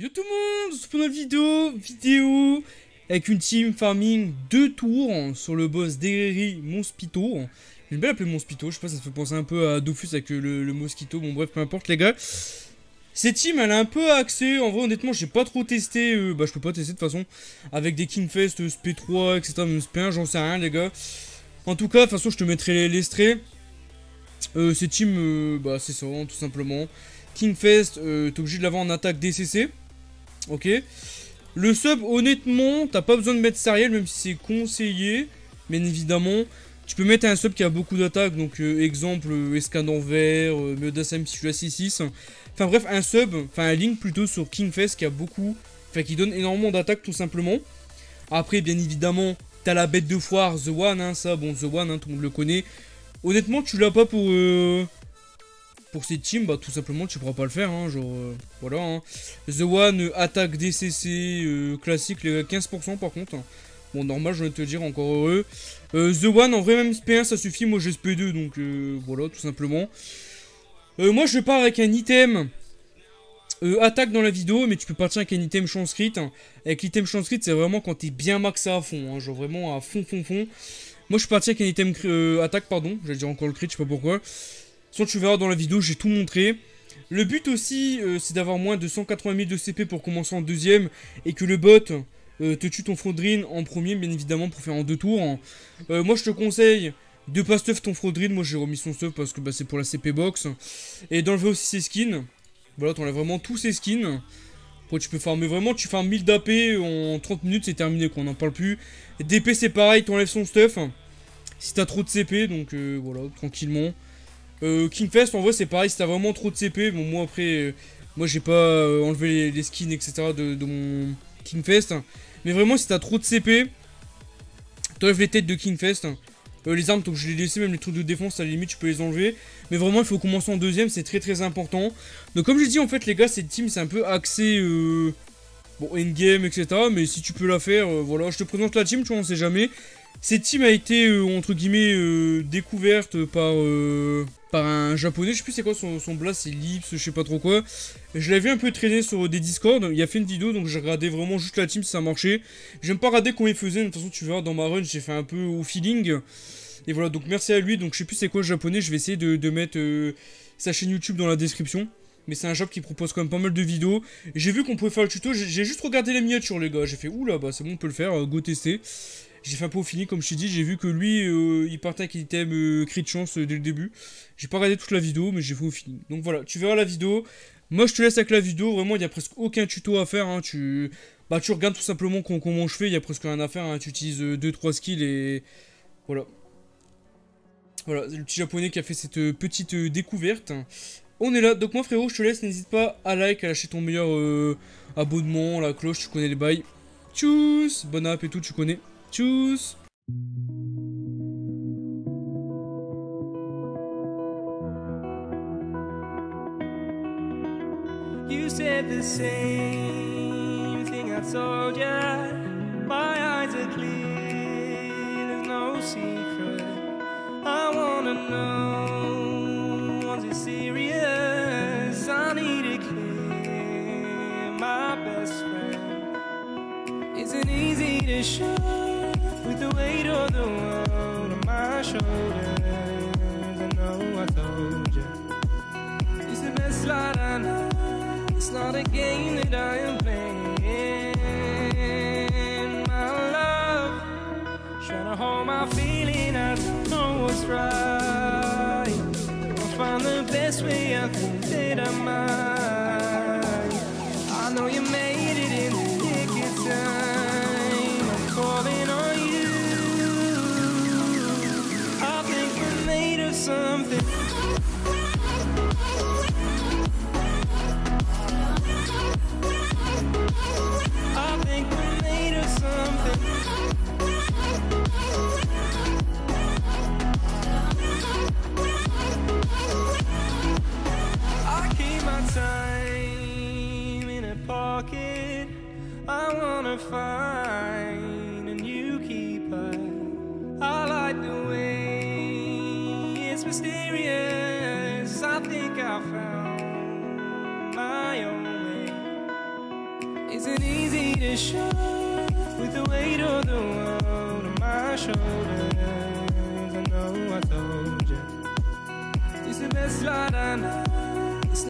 Yo tout le monde, pour notre vidéo avec une team farming 2 tours sur le boss Deriri Monspito. J'aime bien l'appeler Monspito, je sais pas, ça me fait penser un peu à Dofus avec le mosquito, bon bref, peu importe les gars. Cette team elle est un peu axée, en vrai honnêtement j'ai pas trop testé, je peux pas tester de toute façon, avec des Kingfest, SP3, etc, même SP1, j'en sais rien les gars. En tout cas, de toute façon je te mettrai l'extrait. Cette team, c'est ça, tout simplement. Kingfest, t'es obligé de l'avoir en attaque DCC. Ok. Le sub, honnêtement, t'as pas besoin de mettre Sariel, même si c'est conseillé. Bien évidemment, tu peux mettre un sub qui a beaucoup d'attaques. Donc, exemple, Escadan vert, Meudasam si je suis à 6-6. Enfin, bref, un sub, enfin, un link plutôt sur Kingfest qui a beaucoup. Enfin, qui donne énormément d'attaques, tout simplement. Après, bien évidemment, t'as la bête de foire, The One. Hein, ça, bon, The One, hein, tout le monde le connaît. Honnêtement, tu l'as pas pour. Pour cette team, tout simplement tu pourras pas le faire, hein, genre voilà. Hein. The One attaque DCC classique, les 15% par contre. Hein. Bon, normal, je vais te dire, encore heureux. The One en vrai, même SP1 ça suffit, moi j'ai SP2 donc voilà, tout simplement. Moi je pars avec un item attaque dans la vidéo, mais tu peux partir avec un item chance crit. Hein. Avec l'item chance crit, c'est vraiment quand t'es bien maxé à fond, hein, genre vraiment à fond. Moi je suis parti avec un item attaque, pardon, j'allais dire encore le crit, je sais pas pourquoi. Soit tu verras dans la vidéo, j'ai tout montré. Le but aussi, c'est d'avoir moins de 180 000 de CP pour commencer en deuxième. Et que le bot te tue ton Frodrine en premier, bien évidemment, pour faire en 2 tours. Hein. Moi, je te conseille de pas stuff ton Frodrine. Moi, j'ai remis son stuff parce que c'est pour la CP box. Et d'enlever aussi ses skins. Voilà, t'enlèves vraiment tous ses skins. Après, tu peux farmer vraiment, tu farmes 1000 d'AP en 30 minutes, c'est terminé, qu'on n'en parle plus. DP, c'est pareil, t'enlèves son stuff. Si t'as trop de CP, donc voilà, tranquillement. Kingfest en vrai c'est pareil, si t'as vraiment trop de CP, bon moi après moi j'ai pas enlevé les skins etc de mon Kingfest, mais vraiment si t'as trop de CP, t'enlèves les têtes de Kingfest, les armes donc je les laissé, même les trucs de défense à la limite tu peux les enlever, mais vraiment il faut commencer en deuxième, c'est très important. Donc comme je dis en fait les gars, cette team c'est un peu axé endgame etc, mais si tu peux la faire voilà, je te présente la team, tu vois on sait jamais. Cette team a été entre guillemets découverte par un japonais, je sais plus c'est quoi son blast, c'est Lips, je sais pas trop quoi. Je l'avais un peu traîné sur des Discord, il a fait une vidéo donc j'ai regardé vraiment juste la team si ça marchait. J'aime pas regarder comment il faisait, de toute façon tu verras dans ma run j'ai fait un peu au feeling. Et voilà donc merci à lui, donc je sais plus c'est quoi le japonais, je vais essayer de mettre sa chaîne YouTube dans la description. Mais c'est un job qui propose quand même pas mal de vidéos. J'ai vu qu'on pouvait faire le tuto, j'ai juste regardé les miniatures les gars, j'ai fait oula c'est bon on peut le faire, go tester. J'ai fait un peu au fini comme je t'ai dit, j'ai vu que lui il partait avec l'item crit chance dès le début. J'ai pas regardé toute la vidéo mais j'ai fait au fini. Donc voilà, tu verras la vidéo. Moi je te laisse avec la vidéo, vraiment il n'y a presque aucun tuto à faire. Hein. Tu regardes tout simplement comment je fais, il n'y a presque rien à faire. Hein. Tu utilises 2-3 skills et voilà. Voilà, le petit japonais qui a fait cette petite découverte. On est là, donc moi frérot je te laisse, n'hésite pas à liker, à lâcher ton meilleur abonnement, la cloche, tu connais les bails. Tchuss, bonne app et tout, tu connais. Tchuss. You said the same thing I told you. My eyes are clear, there's no secret. I wanna know, was it serious? I need it clear, my best friend. Isn't easy to show. With the weight of the world on my shoulders, I know I told you. It's the best line I know. It's not a game that I am playing. My love, trying to hold my feeling. I don't know what's right. I'll find the best way. I think that I might. I know you made it in the nick of time. I'm calling on. Something I think we're made of something. I keep my time in a pocket. I wanna find a new keeper. I like the way mysterious, I think I found my own way. Isn't easy to show with the weight of the world on my shoulders. I know I told you it's the best ride I know.